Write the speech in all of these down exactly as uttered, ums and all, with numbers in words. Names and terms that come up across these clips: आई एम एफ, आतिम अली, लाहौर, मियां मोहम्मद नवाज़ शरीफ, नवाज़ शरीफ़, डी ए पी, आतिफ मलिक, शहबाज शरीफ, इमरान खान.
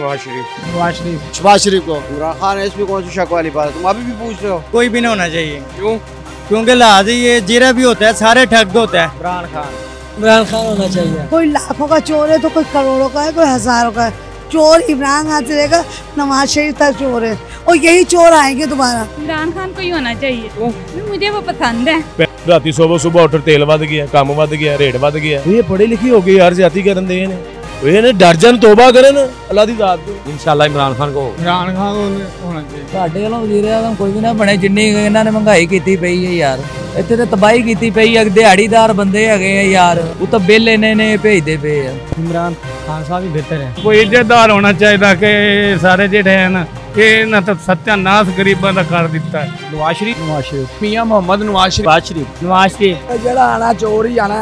नवाज़ शरीफ नवाज़ शरीफ नवाज़ शरीफ को इमरान खान है, इसमें कौन सी शक वाली बात है? तुम अभी भी पूछ रहे हो। कोई भी नहीं होना चाहिए। क्यों? क्योंकि लाजी ये जीरा भी होता है, सारे ठग होता है। इमरान खान इमरान खान होना चाहिए। कोई लाखों का चोर है तो कोई करोड़ों का है, कोई हजारों का है। चोर इमरान खान से रहेगा, नवाज़ शरीफ था चोर है और यही चोर आएंगे दोबारा। इमरान खान को ही होना चाहिए, मुझे वो पसंद है। राती सुबह सुबह ऑर्डर तेल वध गया, काम वध गया, रेट वध गया। ये पढ़ी लिखी हो गई यार, ज्यादा कर रहे हैं। इन्हें डर जान, तौबा करें अल्लाह की जात को। इंशाल्लाह इमरान खान को इमरान खान को होना चाहिए। साडे वालों वजीर आजम कोई भी ना बने। जिन्नी इन्हों ने महंगाई की पई है यार, इतने तो तबाही की पई है। दिहाड़ीदार बंदे है यार, वो तो बिल इन्हें भेजते पे है। इमरान खान साहब ही बेहतर है। कोई इज्जतदार होना चाहिए कि सारे जेठे है ना, ना तो सत्यानाश गरीबों का कर दिता है। नवाज़ शरीफ नवाज़ शरीफ मियां मोहम्मद नवाज़ शरीफ नवाज़ शरीफ जरा आना चोर ही आना,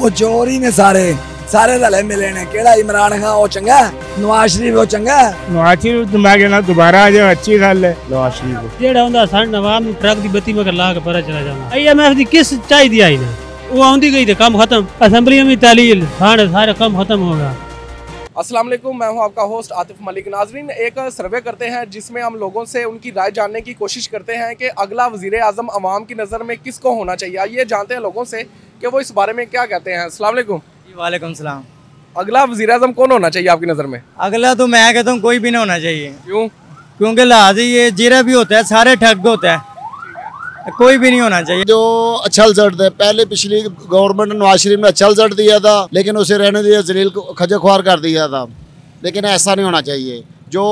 वो चोर ही ने सारे सारे रले मिले ने। केड़ा इमरान खान वो चंगा, नवाज़ शरीफ वो चंगा। नवाज़ शरीफ दिमाग ना दोबारा आ जाए, अच्छी गल है। नवाज़ शरीफ जेड़ा हुंदा सन नवाब ट्रक दी बत्ती मगर ला के परा चला जाना। आई एम एफ दी किस चाहिदी आई ना, वो आउंदी गई ते काम खत्म। असेंबली में तालील सारे सारे काम खत्म होगा। अस्सलाम वालेकुम, मैं हूं आपका होस्ट आतिफ मलिक। नाजरीन, एक सर्वे करते हैं जिसमें हम लोगों से उनकी राय जानने की कोशिश करते हैं कि अगला वज़ीरे आज़म अवाम की नज़र में किसको होना चाहिए। ये जानते हैं लोगों से कि वो इस बारे में क्या कहते हैं। अस्सलाम वालेकुम। वालेकुम सलाम। अगला वज़ीरे आज़म कौन होना चाहिए आपकी नज़र में? अगला तो मैं कहता हूँ कोई भी नहीं होना चाहिए। क्यों? क्योंकि लाजी ये जीरा भी होता है, सारे ठग होता है, कोई भी नहीं होना चाहिए। जो अच्छा रिजल्ट है, पहले पिछली गवर्नमेंट ने नवाज़ शरीफ ने अच्छा रिजल्ट दिया था, लेकिन उसे रहने दिया, जलील खजे ख्वार कर दिया था। लेकिन ऐसा नहीं होना चाहिए। जो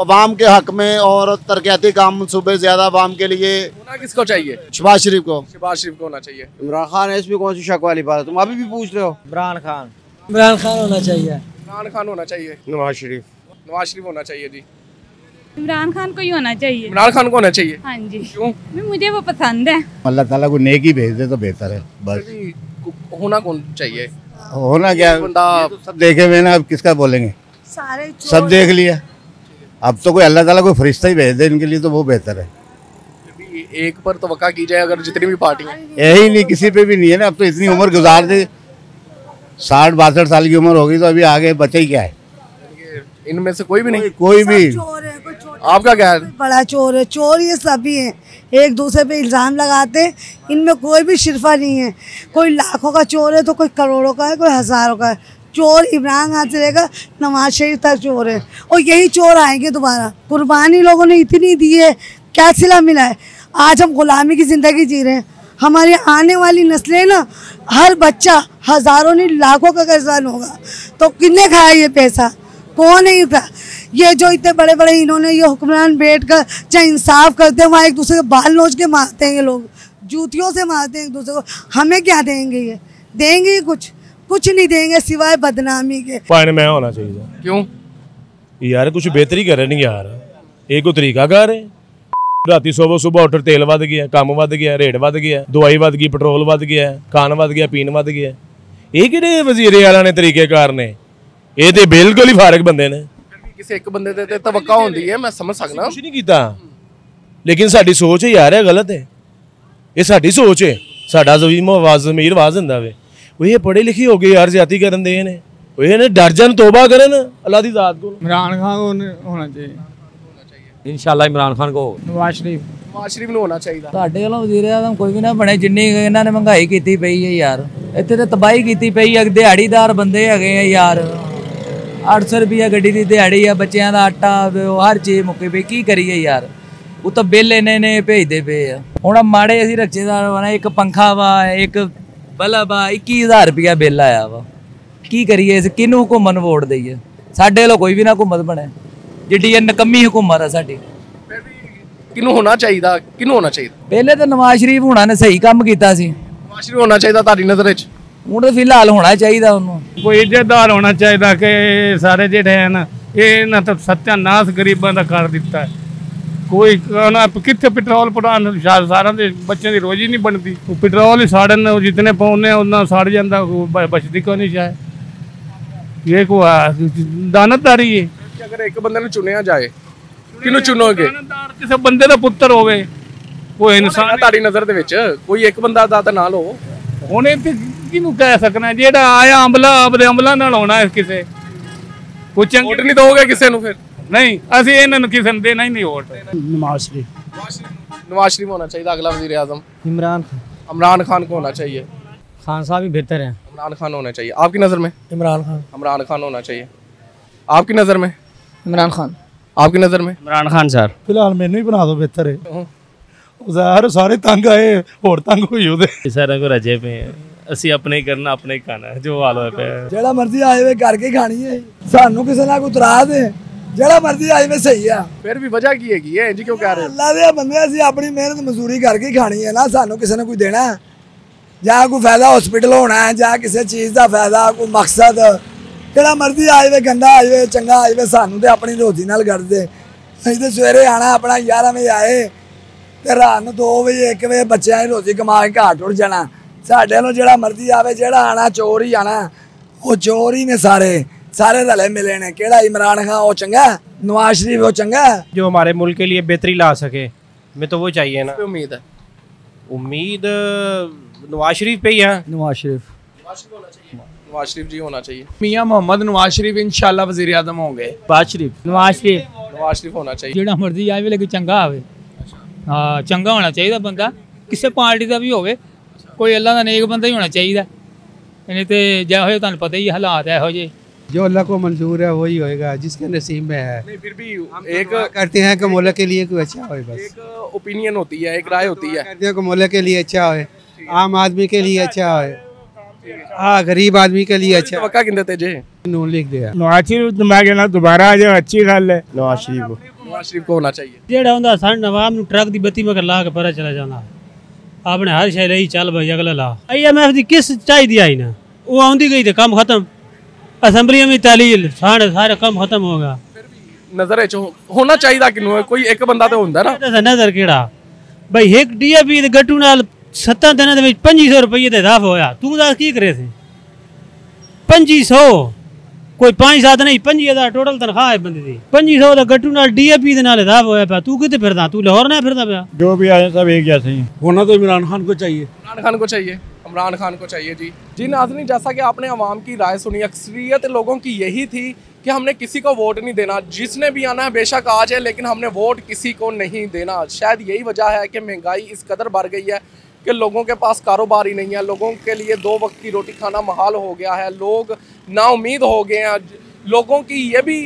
अवाम के हक में और तरक्याती काम मनसूबे ज्यादा अवाम के लिए होना किसको चाहिए? शहबाज शरीफ को शहबाज शरीफ को होना चाहिए। इमरान खान है, इसमें कौन सी शक वाली बात है? तुम अभी भी पूछ रहे हो। इमरान खान इमरान खान होना चाहिए। इमरान खान होना चाहिए। नवाज़ शरीफ नवाज़ शरीफ होना चाहिए जी। इमरान खान को ही होना चाहिए। इमरान खान को होना चाहिए। हाँ जी, क्यों? मुझे वो पसंद है। अल्लाह ताला को नेकी भेज दे तो बेहतर है। बस होना कौन चाहिए? होना क्या बंदा तो सब देखे हुए ना, अब किसका बोलेंगे? सारे सब देख लिया, अब तो कोई अल्लाह ताला कोई फरिश्ता ही भेज दे इनके लिए तो वो बेहतर है। एक पर तवक्का की जाए अगर जितनी भी पार्टी यही नहीं, किसी पे भी नहीं है ना। अब तो इतनी उम्र गुजार दे, साठ बासठ साल की उम्र होगी तो अभी आगे बचा ही क्या है? इनमें से कोई भी नहीं, कोई भी आपका क्या है? बड़ा चोर है, चोर ये सभी हैं, एक दूसरे पे इल्ज़ाम लगाते हैं। इनमें कोई भी शिरफा नहीं है। कोई लाखों का चोर है तो कोई करोड़ों का है, कोई हज़ारों का है। चोर इमरान खान से रहेगा, नवाज़ शरीफ तक चोर है और यही चोर आएंगे दोबारा। कुर्बानी लोगों ने इतनी दी है, क्या सिला मिला है। आज हम ग़ुलामी की ज़िंदगी जी रहे हैं। हमारी आने वाली नस्लें ना, हर बच्चा हज़ारों नहीं लाखों का कर्जदार होगा। तो किसने खाया ये पैसा? कौन है इतना? ये जो इतने बड़े बड़े इन्होंने ये हुक्मरान बैठ कर चाहे इंसाफ करते हैं, वहाँ एक दूसरे के बाल नोच के मारते हैं। ये लोग जूतियों से मारते हैं एक दूसरे को। हमें क्या देंगे ये? देंगे कुछ कुछ नहीं देंगे सिवाय बदनामी के। पानी में होना चाहिए। क्यों यार? कुछ बेहतरी कर रहे नहीं यार, एक तरीका कर रहे। राती सुबह सुबह ऑर्डर तेल वध गया, काम वध गया, रेट वध गया, दवाई वध गई, पेट्रोल वध गया, खान वध गया, पीन वध गया। ये कि वजीरे आला ने तरीकेकार ने ਇਹ ਤੇ ਬਿਲਕੁਲ ਹੀ ਫਾਰਕ ਬੰਦੇ ਨੇ। ਕਿਸੇ ਇੱਕ ਬੰਦੇ ਤੇ ਤਵੱਕਾ ਹੁੰਦੀ ਹੈ, ਮੈਂ ਸਮਝ ਸਕਦਾ। ਕੁਝ ਨਹੀਂ ਕੀਤਾ, ਲੇਕਿਨ ਸਾਡੀ ਸੋਚ ਯਾਰ ਇਹ ਗਲਤ ਹੈ। ਇਹ ਸਾਡੀ ਸੋਚ ਹੈ, ਸਾਡਾ ਜ਼ਮੀਰ ਆਵਾਜ਼ ਜ਼ਮੀਰ ਆਵਾਜ਼ ਹੁੰਦਾ ਵੇ। ਉਹ ਇਹ ਪੜ੍ਹੇ ਲਿਖੇ ਹੋ ਗਏ ਯਾਰ, ਜ਼ਿਆਤੀ ਕਰਨ ਦੇ ਨੇ। ਉਹ ਇਹਨੇ ਡਰ ਜਾਣ, ਤੌਬਾ ਕਰਨ ਅੱਲਾ ਦੀ ਜ਼ਾਤ ਕੋਲ। ਇਮਰਾਨ ਖਾਨ ਕੋ ਹੋਣਾ ਚਾਹੀਏ। ਇਨਸ਼ਾਅੱਲਾ ਇਮਰਾਨ ਖਾਨ ਕੋ ਨਵਾਜ਼ ਸ਼ਰੀਫ ਨਵਾਜ਼ ਸ਼ਰੀਫ ਨੂੰ ਹੋਣਾ ਚਾਹੀਦਾ। ਸਾਡੇ ਵੱਲੋਂ ਵਜ਼ੀਰ ਆਜ਼ਮ ਕੋਈ ਵੀ ਨਾ ਬਣੇ। ਜਿੰਨੀ ਇਹਨਾਂ ਨੇ ਮਹਿੰਗਾਈ ਕੀਤੀ ਪਈ ਹੈ ਯਾਰ, ਇੱਥੇ ਤੇ ਤਬਾਹੀ ਕੀਤੀ ਪਈ ਹੈ। ਦਿਹਾੜੀਦਾਰ ਬੰਦੇ ਹੈਗੇ ਆ ਯਾਰ, आठ सौ रुपया गड्डी की दिहाड़ी है, बच्चों का आटा, हर चीज़ मुक्की पे। की करिए यार, वो तो बिल इन्हें ने भेजते पे है। हम माड़े असी रखे दा, एक पंखा वा, एक बल्ब वा, इक्की हज़ार रुपया बिल आया वा। की करिए इस किनू हुकूमत वोट देइए? साढ़े लो कोई भी ना हुकूमत बने, जिड्डी नकम्मी हुकूमत है साडी। किनू होना चाहिए? किनू होना चाहिए? पहले तो नवाज़ शरीफ होना ने सही काम किया सी। नवाज़ शरीफ होना चाहिए तुहाडी नज़र च? ਹੁਣ ਤਾਂ ਫਿਲਹਾਲ ਹੋਣਾ ਚਾਹੀਦਾ ਉਹਨੂੰ। ਕੋਈ ਇੱਜ਼ਤਦਾਰ ਹੋਣਾ ਚਾਹੀਦਾ ਕਿ ਸਾਰੇ ਜਿਹੜੇ ਹੈ ਨਾ, ਇਹਨਾਂ ਤਾਂ ਸਤਿਆਨਾਸ਼ ਗਰੀਬਾਂ ਦਾ ਕਰ ਦਿੱਤਾ। ਕੋਈ ਨਾ ਕਿੱਥੇ ਪੈਟਰੋਲ ਪੜਾਉਣ, ਸਾਰਿਆਂ ਦੇ ਬੱਚਿਆਂ ਦੀ ਰੋਜ਼ੀ ਨਹੀਂ ਬਣਦੀ। ਉਹ ਪੈਟਰੋਲ ਹੀ ਸਾੜਨ, ਜਿਤਨੇ ਪਾਉਂਦੇ ਉਹਨਾਂ ਸਾੜ ਜਾਂਦਾ, ਬਚਦੀ ਕੋਈ ਨਹੀਂ ਸ਼ਾਇਦ। ਇਹ ਕੋ ਦਾਨਤਦਾਰੀ ਹੈ। ਅਗਰ ਇੱਕ ਬੰਦੇ ਨੂੰ ਚੁਣਿਆ ਜਾਏ, ਕਿਹਨੂੰ ਚੁਣੋਗੇ? ਦਾਨਤਦਾਰ ਕਿਸੇ ਬੰਦੇ ਦਾ ਪੁੱਤਰ ਹੋਵੇ, ਕੋਈ ਇਨਸਾਨ। ਤੁਹਾਡੀ ਨਜ਼ਰ ਦੇ ਵਿੱਚ ਕੋਈ ਇੱਕ ਬੰਦਾ ਦਾ ਤਾਂ ਨਾਲ ਹੋ। ਹੁਣ ਇਹ ਤੇ ਕਿਹਨੂੰ ਕਹਿ ਸਕਣਾ? ਜਿਹੜਾ ਆਇਆ ਅਮਲਾ, ਆਪਦੇ ਅਮਲਾ ਨਾਲ ਹੋਣਾ। ਕਿਸੇ वो चंग वोट नहीं दोगे किसी को फिर? नहीं, असि इन्हां नूं किसी नूं देना ही नहीं वोट। नवाज़ शरीफ़ नवाज़ शरीफ़ होना चाहिए अगला वज़ीर आज़म। इमरान खान इमरान खान को होना चाहिए। खान साहब ही बेहतर हैं। इमरान खान होना चाहिए। आपकी नज़र में? इमरान खान इमरान खान होना चाहिए। आपकी नज़र में? इमरान खान। आपकी नज़र में? इमरान खान सर। फिलहाल मैंने भी बना दो बेहतर है। ज़ाहिर सारे तंग आए और तंग हुई उधर सारा को रजे पे असी अपने ही करना अपने ही खाना जो हाल हो पे जेड़ा मर्जी आए वे करके खानी है सानू किसी ना कोई तरा दे जेड़ा मर्जी आए वे सही है फिर भी वजह की है कि ये जी क्यों कह रहे हो अल्लाह दे बंदे असी अपनी मेहनत मजदूरी करके खानी है ना सानू किसी ने कोई देना या कोई फायदा हॉस्पिटल होना है या किसी चीज़ का फायदा कोई मकसद जेड़ा मर्जी आए वे गंदा आए वे चंगा आए वे सानू तो अपनी रोजी नाल कर दे असीं ते सवेरे आना अपना ग्यारह बजे आए रात दो बजे एक बजे बच्चों रोटी कमा के घर टुट जाना साढ़े को जो मर्जी आवे जो आना चोर ही आना वो चोर ही ने सारे सारे रले मिले ने केड़ा इमरान खान वो चंगा नवाज शरीफ वो चंगा जो हमारे मुल्क के लिए बेहतरी ला सके मैं तो वो चाहिए ना। उम्मीद है उम्मीद नवाज शरीफ पे ही है। नवाज शरीफ नवाज शरीफ जी होना चाहिए। मियाँ मोहम्मद नवाज शरीफ इंशाल्लाह वज़ीर आज़म होंगे। नवाज शरीफ नवाज शरीफ नवाज शरीफ होना चाहिए। जो मर्जी आवे लेकिन चंगा आवे हाँ चंगा होना चाहिए बंदा किसी पार्टी का भी होवे कोई अल्लाह का नेक बंदा ही होना चाहिए इन्हें तो जैसे तुहानू पता ही हालात है जे जो अल्लाह को मंजूर है वही होएगा जिसके नसीब में है। नहीं फिर भी एक करते हैं कि मोला के लिए कोई अच्छा होए बस एक ओपिनियन होती है एक राय होती है करते हैं कि मोला के लिए अच्छा होए आम आदमी के लिए अच्छा होए हाँ गरीब आदमी के लिए अच्छा पक्का कहते जे नून लिख दिया नवाज शरीफ दिमाग ना दोबारा आ जाए अच्छी गल है। नवाज शरीफ नवाज शरीफ को होना चाहिए जेड़ा हुंदा सन नवाब नू ट्रक दी बत्ती मगर ला के परे चला जाना आपने हर शय लई चल भाई अगला ला आई एम एफ दी किस चाहिदी आई ना वो आउंदी गई ते काम खत्म असेंबली में तालील सारे सारे काम खत्म होगा। फिर भी नजर च होना चाहिदा किनु कोई एक बंदा ते हुंदा ना नजर केड़ा भाई एक डी ए पी दे गट्टू नाल सत्ता दिनां दे विच पच्चीस सौ रुपए दा इजाफा होया तू दस की करे सी पच्चीस सौ कोई पाँच सात नहीं पंजी हज़ार टोटल तनख्वाह है बंदे दी पंजी सौ का गट्टू नाल डी ए पी दे नाल इजाफा होया पिया तू किते फिरदा तू लाहौर ना फिरदा पिया जो भी आए सब एक जैसे ही होना तो इमरान खान को चाहिए। इमरान खान को चाहिए इमरान खान को चाहिए जी जी नाज़रीन जैसा कि आपने आवाम की राय सुनी अक्सरियत लोगों की यही थी कि हमने किसी को वोट नहीं देना जिसने भी आना है बेशक आ जाए लेकिन हमने वोट किसी को नहीं देना। शायद यही वजह है कि महंगाई इस कदर बढ़ गई है कि लोगों के पास कारोबार ही नहीं है लोगों के लिए दो वक्त की रोटी खाना महाल हो गया है लोग नाउमीद हो गए हैं। लोगों की ये भी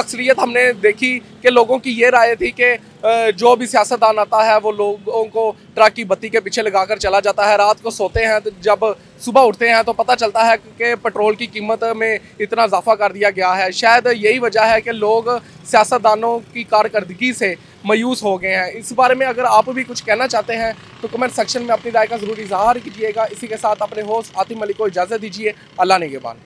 अक्सरियत हमने देखी कि लोगों की ये राय थी कि जो भी सियासतदान आता है वो लोगों को ट्रक की बत्ती के पीछे लगाकर चला जाता है रात को सोते हैं तो जब सुबह उठते हैं तो पता चलता है कि पेट्रोल की कीमत में इतना इजाफा कर दिया गया है। शायद यही वजह है कि लोग सियासतदानों की कारकर्दगी से मायूस हो गए हैं। इस बारे में अगर आप भी कुछ कहना चाहते हैं तो कमेंट सेक्शन में अपनी राय का ज़रूर इजहार कीजिएगा। इसी के साथ अपने होस्ट आतिम अली को इजाज़त दीजिए। अल्लाह निगहबान।